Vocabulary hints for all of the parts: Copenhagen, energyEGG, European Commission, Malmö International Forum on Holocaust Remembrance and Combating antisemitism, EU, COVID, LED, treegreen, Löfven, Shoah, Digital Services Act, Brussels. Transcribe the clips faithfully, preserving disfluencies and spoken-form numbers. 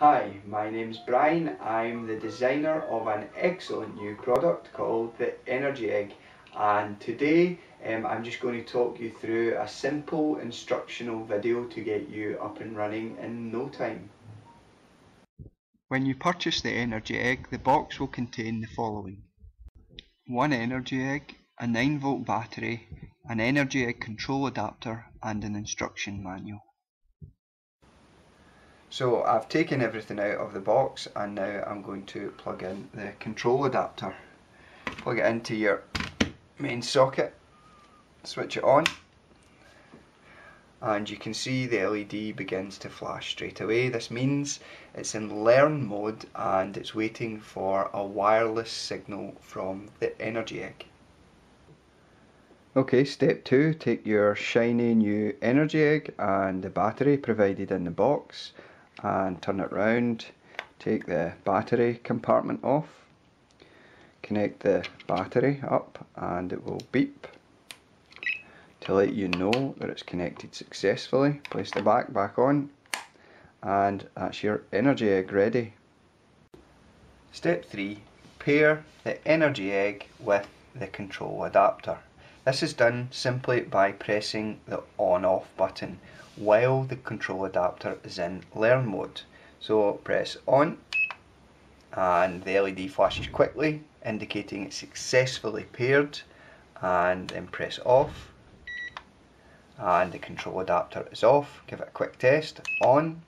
Hi, my name's Brian. I'm the designer of an excellent new product called the energyEGG, and today um, I'm just going to talk you through a simple instructional video to get you up and running in no time. When you purchase the energyEGG, the box will contain the following: one energyEGG, a nine volt battery, an energyEGG control adapter and an instruction manual. So I've taken everything out of the box and now I'm going to plug in the control adapter. Plug it into your main socket, switch it on, and you can see the L E D begins to flash straight away. This means it's in learn mode and it's waiting for a wireless signal from the energyEGG. Okay, step two, take your shiny new energyEGG and the battery provided in the box, and turn it round, take the battery compartment off, connect the battery up and it will beep to let you know that it's connected successfully. Place the back back on and that's your energyEGG ready. Step three, pair the energyEGG with the control adapter. This is done simply by pressing the on-off button while the control adapter is in learn mode. So press on and the L E D flashes quickly indicating it's successfully paired, and then press off and the control adapter is off. Give it a quick test. On,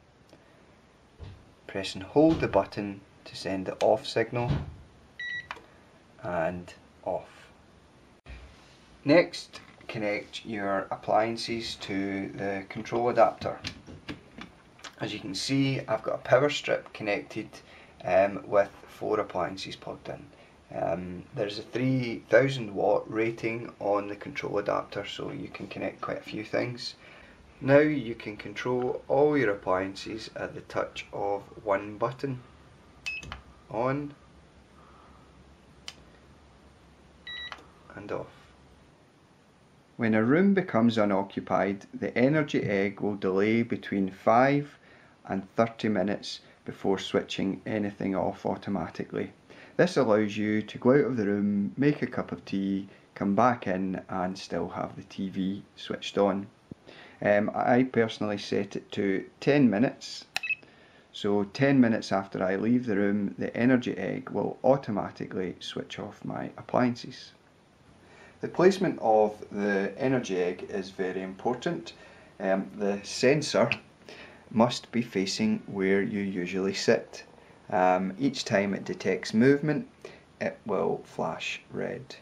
press and hold the button to send the off signal, and off. Next, connect your appliances to the control adapter. As you can see, I've got a power strip connected um, with four appliances plugged in. Um, there's a three thousand watt rating on the control adapter, so you can connect quite a few things. Now you can control all your appliances at the touch of one button. On and off. When a room becomes unoccupied, the energyEGG will delay between five and thirty minutes before switching anything off automatically. This allows you to go out of the room, make a cup of tea, come back in and still have the T V switched on. Um, I personally set it to ten minutes, so ten minutes after I leave the room the energyEGG will automatically switch off my appliances. The placement of the energyEGG is very important. Um, the sensor must be facing where you usually sit. Um, each time it detects movement, it will flash red.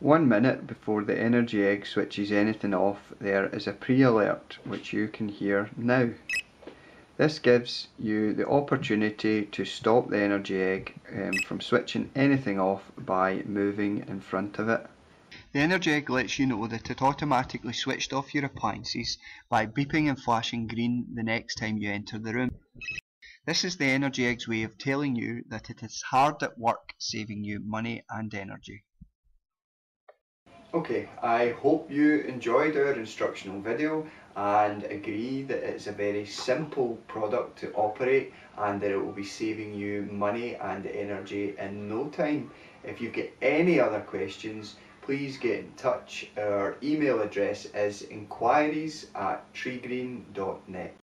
One minute before the energyEGG switches anything off, there is a pre-alert which you can hear now. This gives you the opportunity to stop the energyEGG um, from switching anything off by moving in front of it. The energyEGG lets you know that it automatically switched off your appliances by beeping and flashing green the next time you enter the room. This is the energyEGG's way of telling you that it is hard at work saving you money and energy. Okay, I hope you enjoyed our instructional video and agree that it's a very simple product to operate and that it will be saving you money and energy in no time. If you've got any other questions, please get in touch. Our email address is inquiries at treegreen dot net.